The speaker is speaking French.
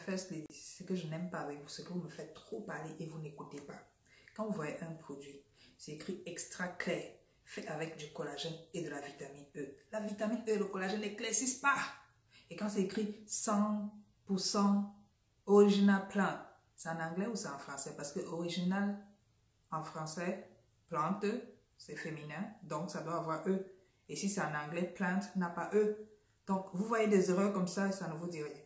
first lady, c'est que je n'aime pas avec vous, c'est que vous me faites trop parler et vous n'écoutez pas. Quand vous voyez un produit, c'est écrit extra clair, fait avec du collagène et de la vitamine E. La vitamine E et le collagène n'éclaircissent pas. Et quand c'est écrit 100% original plant, c'est en anglais ou c'est en français? Parce que original en français, plante, c'est féminin, donc ça doit avoir E. Et si c'est en anglais, plante n'a pas E. Donc vous voyez des erreurs comme ça et ça ne vous dit rien.